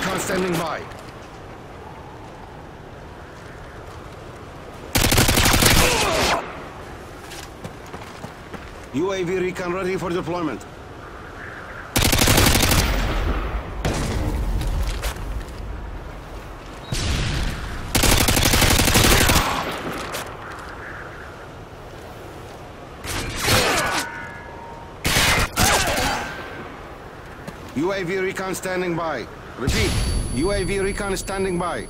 recon standing by. UAV recon ready for deployment. UAV recon standing by. Repeat, UAV recon is standing by.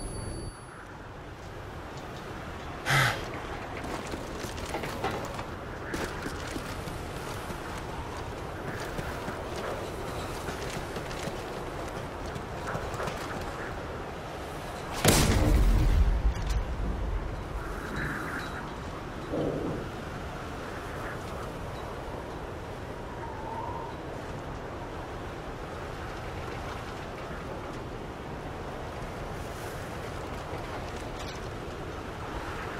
Standing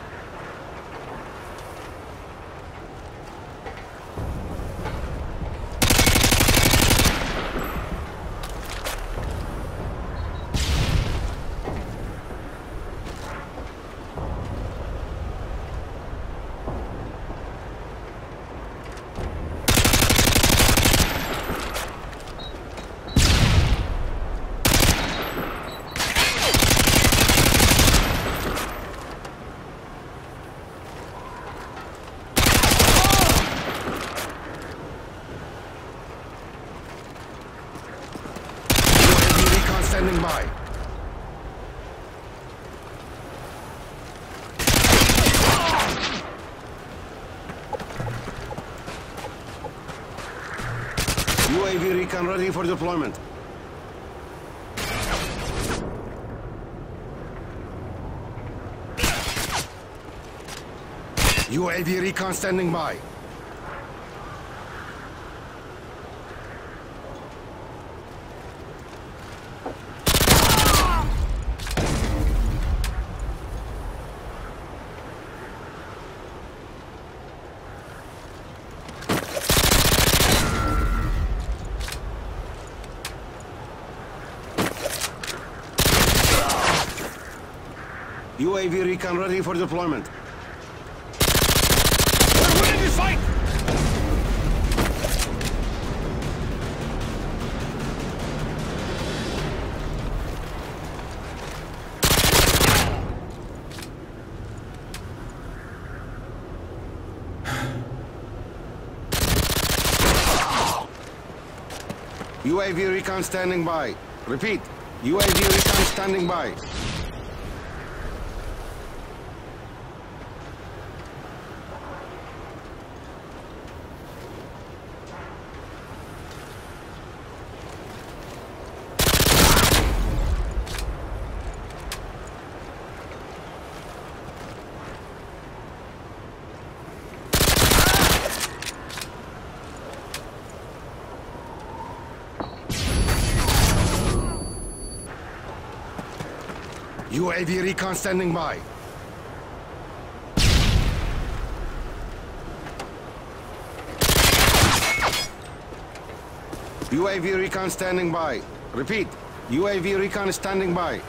by. UAV recon ready for deployment. UAV recon standing by. UAV recon ready for deployment. We're winning this fight! UAV recon standing by. Repeat, UAV recon standing by. UAV recon standing by. UAV recon standing by. Repeat, UAV recon is standing by.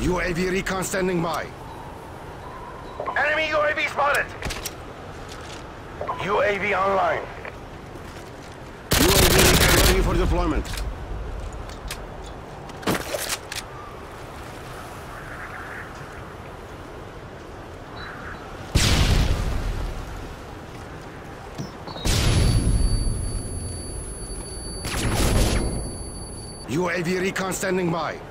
UAV recon standing by. Enemy UAV spotted. UAV online. UAV recon ready for deployment. UAV recon standing by.